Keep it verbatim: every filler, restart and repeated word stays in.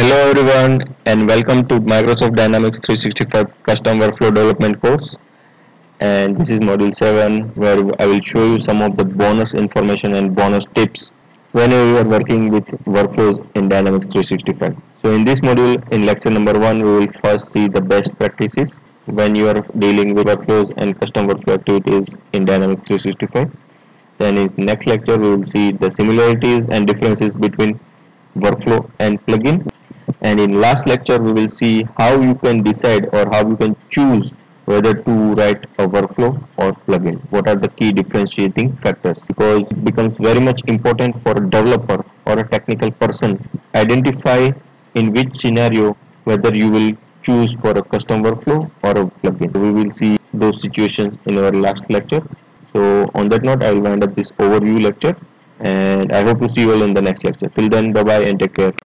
Hello everyone and welcome to Microsoft Dynamics three sixty-five custom workflow development course, and this is module seven where I will show you some of the bonus information and bonus tips whenever you are working with workflows in Dynamics three sixty-five. So in this module, in lecture number one, we will first see the best practices when you are dealing with workflows and custom workflow activities in Dynamics three sixty-five. Then in the next lecture we will see the similarities and differences between workflow and plugin. And in last lecture we will see how you can decide or how you can choose whether to write a workflow or plugin. What are the key differentiating factors? Because it becomes very much important for a developer or a technical person identify in which scenario whether you will choose for a custom workflow or a plugin. We will see those situations in our last lecture. So on that note, I will wind up this overview lecture and I hope to see you all in the next lecture. Till then, bye bye and take care.